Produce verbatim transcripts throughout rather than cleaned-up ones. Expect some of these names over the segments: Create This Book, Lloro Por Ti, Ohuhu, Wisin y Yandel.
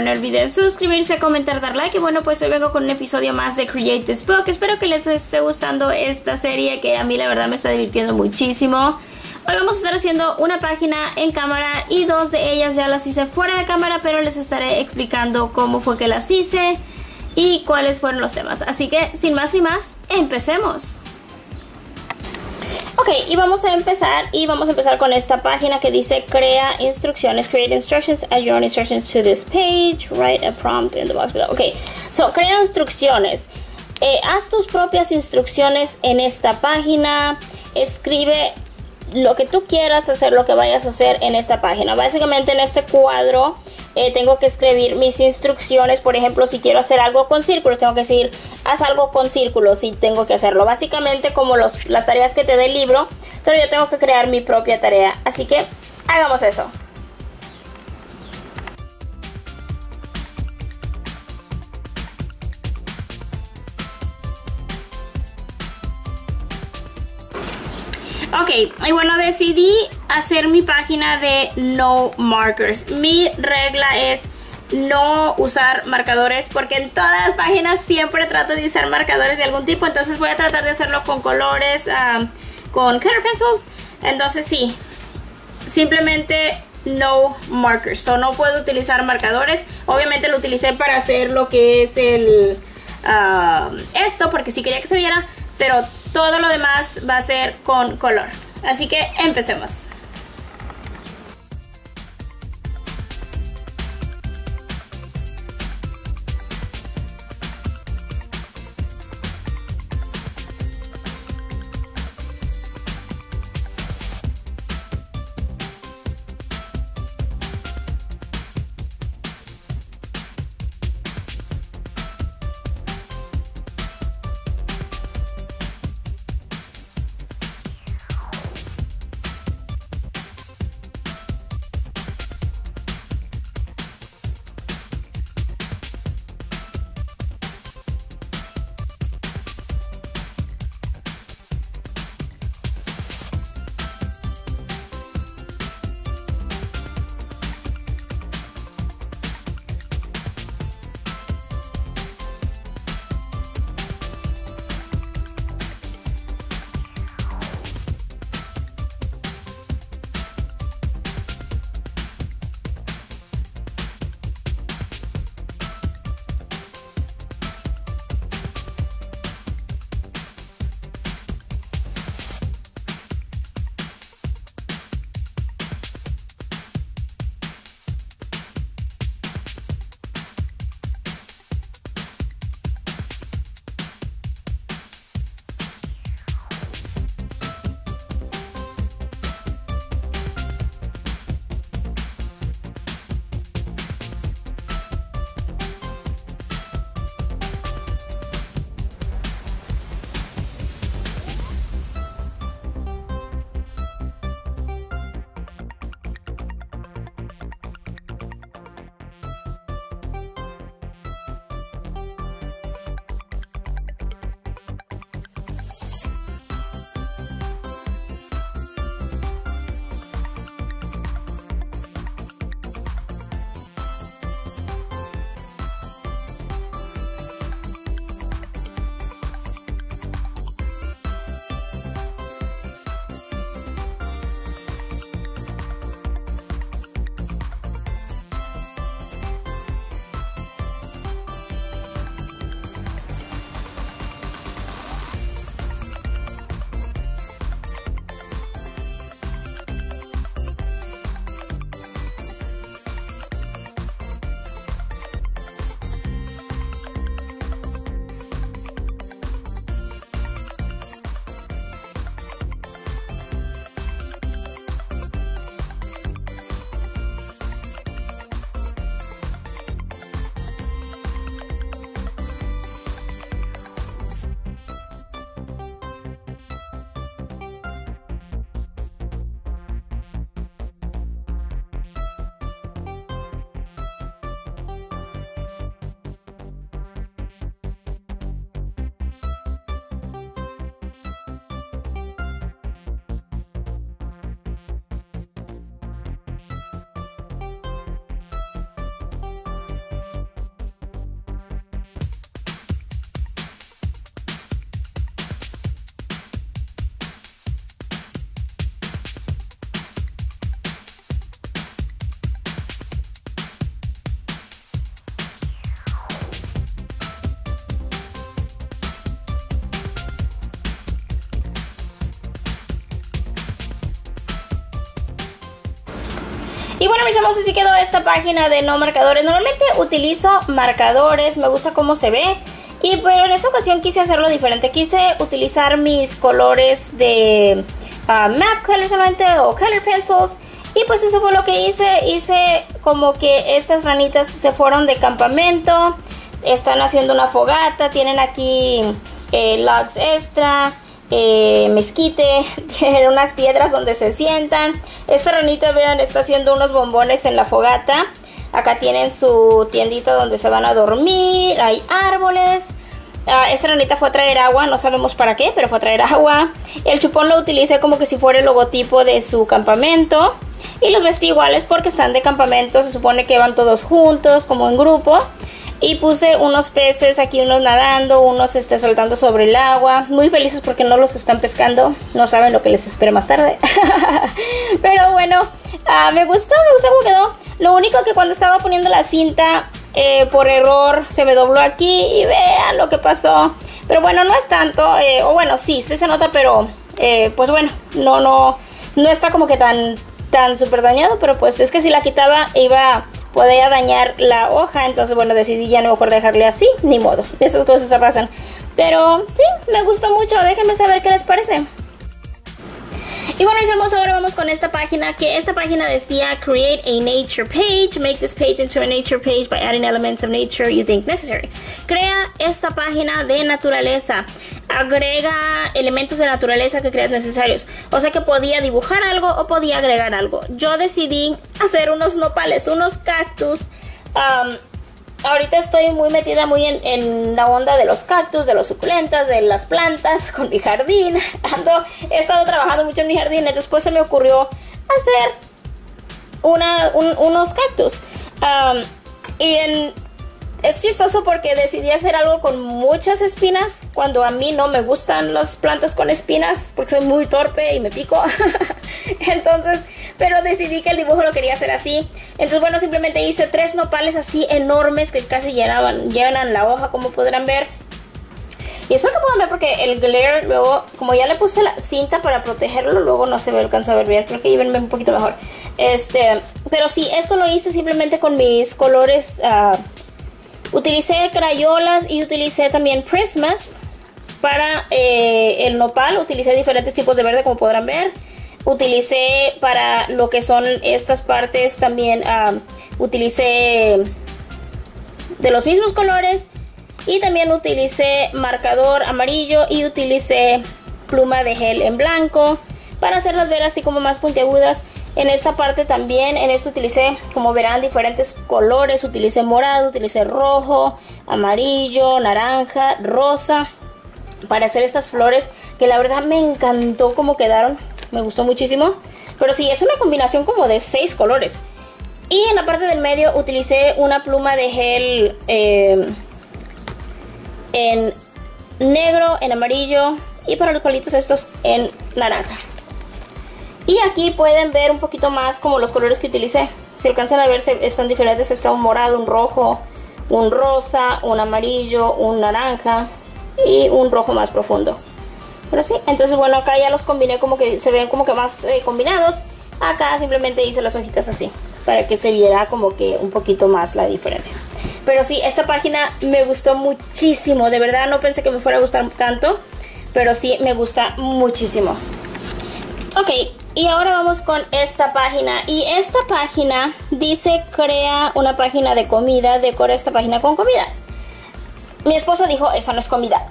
favor no olviden suscribirse, comentar, dar like. Y bueno, pues hoy vengo con un episodio más de Create This Book. Espero que les esté gustando esta serie, que a mí la verdad me está divirtiendo muchísimo. Hoy vamos a estar haciendo una página en cámara y dos de ellas ya las hice fuera de cámara, pero les estaré explicando cómo fue que las hice y cuáles fueron los temas. Así que sin más ni más, empecemos. Ok, y vamos a empezar, y vamos a empezar con esta página que dice crea instrucciones, create instructions, add your own instructions to this page, write a prompt in the box below. Ok, so crea instrucciones, eh, haz tus propias instrucciones en esta página, escribe lo que tú quieras hacer, lo que vayas a hacer en esta página. Básicamente en este cuadro eh, tengo que escribir mis instrucciones. Por ejemplo, si quiero hacer algo con círculos, tengo que decir haz algo con círculos y tengo que hacerlo. Básicamente como los, las tareas que te dé el libro, pero yo tengo que crear mi propia tarea, así que hagamos eso. Ok, y bueno, decidí hacer mi página de no markers. Mi regla es no usar marcadores, porque en todas las páginas siempre trato de usar marcadores de algún tipo. Entonces voy a tratar de hacerlo con colores, um, con color pencils. Entonces sí, simplemente no markers. So, no puedo utilizar marcadores. Obviamente lo utilicé para hacer lo que es el uh, esto, porque sí quería que se viera, pero todo lo demás va a ser con color. Así que empecemos. Y bueno, mis amores, así quedó esta página de no marcadores. Normalmente utilizo marcadores, me gusta cómo se ve, y pero en esta ocasión quise hacerlo diferente. Quise utilizar mis colores de uh, map color solamente, o color pencils. Y pues eso fue lo que hice. Hice como que estas ranitas se fueron de campamento, están haciendo una fogata, tienen aquí eh, logs extra, eh, mezquite, tienen unas piedras donde se sientan. Esta ranita, vean, está haciendo unos bombones en la fogata. Acá tienen su tiendita donde se van a dormir, hay árboles. Uh, esta ranita fue a traer agua, no sabemos para qué, pero fue a traer agua. El chupón lo utilicé como que si fuera el logotipo de su campamento. Y los vestí iguales porque están de campamento, se supone que van todos juntos, como en grupo. Y puse unos peces aquí, unos nadando, unos este, saltando sobre el agua. Muy felices porque no los están pescando, no saben lo que les espera más tarde. Pero bueno, uh, me gustó, me gustó cómo quedó. Lo único que cuando estaba poniendo la cinta... Eh, por error se me dobló aquí y vean lo que pasó, pero bueno, no es tanto, eh, o bueno, sí, sí se nota, pero eh, pues bueno, no, no, no está como que tan, tan súper dañado, pero pues es que si la quitaba iba, podía dañar la hoja, entonces bueno, decidí ya no mejor dejarle así, ni modo, esas cosas se pasan, pero sí, me gustó mucho, déjenme saber qué les parece. Y bueno, mis hermosos, ahora vamos con esta página, que esta página decía Create a Nature Page, make this page into a nature page by adding elements of nature you think necessary. Crea esta página de naturaleza, agrega elementos de naturaleza que creas necesarios. O sea que podía dibujar algo o podía agregar algo. Yo decidí hacer unos nopales, unos cactus. Um, Ahorita estoy muy metida muy en, en la onda de los cactus, de los suculentas, de las plantas, con mi jardín. Ando, he estado trabajando mucho en mi jardín, después se me ocurrió hacer una, un, unos cactus. Um, y en, es chistoso porque decidí hacer algo con muchas espinas, cuando a mí no me gustan las plantas con espinas, porque soy muy torpe y me pico. Entonces, pero decidí que el dibujo lo quería hacer así. Entonces, bueno, simplemente hice tres nopales así enormes que casi llenaban, llenan la hoja, como podrán ver. Y espero que puedan ver porque el glare luego, como ya le puse la cinta para protegerlo, luego no se me alcanza a ver bien. Creo que llévenme un poquito mejor. Este, pero sí, esto lo hice simplemente con mis colores. Uh, utilicé crayolas y utilicé también prismas para eh, el nopal. Utilicé diferentes tipos de verde, como podrán ver. Utilicé para lo que son estas partes también, um, utilicé de los mismos colores y también utilicé marcador amarillo y utilicé pluma de gel en blanco para hacerlas ver así como más puntiagudas. En esta parte también, en esto utilicé, como verán, diferentes colores. Utilicé morado, utilicé rojo, amarillo, naranja, rosa para hacer estas flores que la verdad me encantó cómo quedaron. Me gustó muchísimo, pero sí, es una combinación como de seis colores. Y en la parte del medio utilicé una pluma de gel eh, en negro, en amarillo y para los palitos estos en naranja. Y aquí pueden ver un poquito más como los colores que utilicé. Si alcanzan a ver, están diferentes. Está un morado, un rojo, un rosa, un amarillo, un naranja y un rojo más profundo. Pero sí, entonces bueno, acá ya los combiné como que se ven como que más eh, combinados. Acá simplemente hice las hojitas así, para que se viera como que un poquito más la diferencia. Pero sí, esta página me gustó muchísimo. De verdad no pensé que me fuera a gustar tanto, pero sí me gusta muchísimo. Ok, y ahora vamos con esta página. Y esta página dice crea una página de comida, decora esta página con comida. Mi esposo dijo, esa no es comida.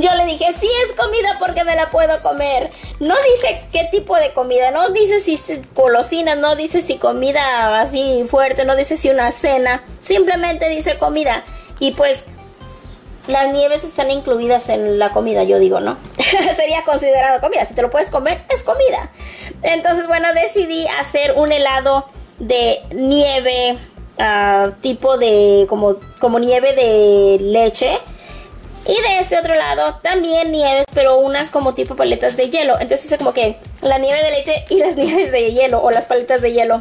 Yo le dije, sí es comida porque me la puedo comer. No dice qué tipo de comida, no dice si golosinas, no dice si comida así fuerte, no dice si una cena. Simplemente dice comida. Y pues, las nieves están incluidas en la comida, yo digo, ¿no? Sería considerado comida. Si te lo puedes comer, es comida. Entonces, bueno, decidí hacer un helado de nieve. Uh, tipo de como, como nieve de leche, y de este otro lado también nieves, pero unas como tipo paletas de hielo. Entonces hice como que la nieve de leche y las nieves de hielo, o las paletas de hielo.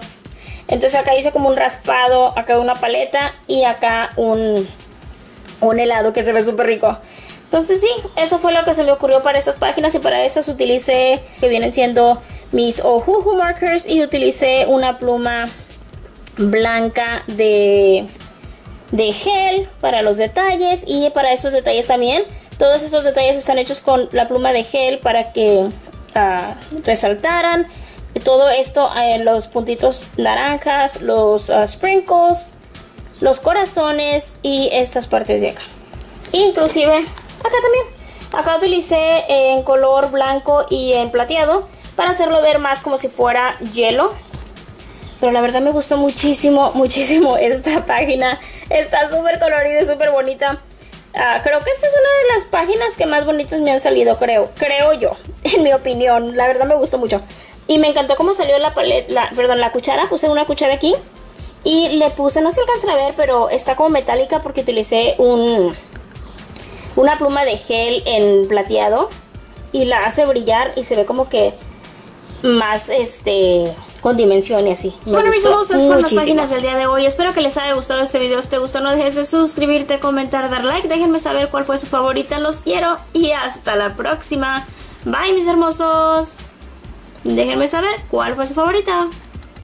Entonces acá hice como un raspado, acá una paleta y acá un, un helado que se ve súper rico. Entonces sí, eso fue lo que se me ocurrió para estas páginas. Y para estas utilicé que vienen siendo mis Ohuhu markers y utilicé una pluma blanca de, de gel para los detalles, y para esos detalles también, todos estos detalles están hechos con la pluma de gel para que uh, resaltaran todo esto, eh, los puntitos naranjas, los uh, sprinkles, los corazones y estas partes de acá, inclusive acá también. Acá utilicé en color blanco y en plateado para hacerlo ver más como si fuera hielo. Pero la verdad me gustó muchísimo, muchísimo esta página. Está súper colorida y súper bonita. Uh, creo que esta es una de las páginas que más bonitas me han salido, creo. Creo yo, en mi opinión. La verdad me gustó mucho. Y me encantó cómo salió la paleta, la, perdón, la cuchara. Puse una cuchara aquí y le puse, no se alcanza a ver, pero está como metálica porque utilicé un... una pluma de gel en plateado y la hace brillar y se ve como que más este con dimensión y así. Me bueno, mis amigos, esas fueron las páginas del día de hoy. Espero que les haya gustado este video. Si te gustó, no dejes de suscribirte, comentar, dar like. Déjenme saber cuál fue su favorita. Los quiero y hasta la próxima. Bye, mis hermosos. Déjenme saber cuál fue su favorita.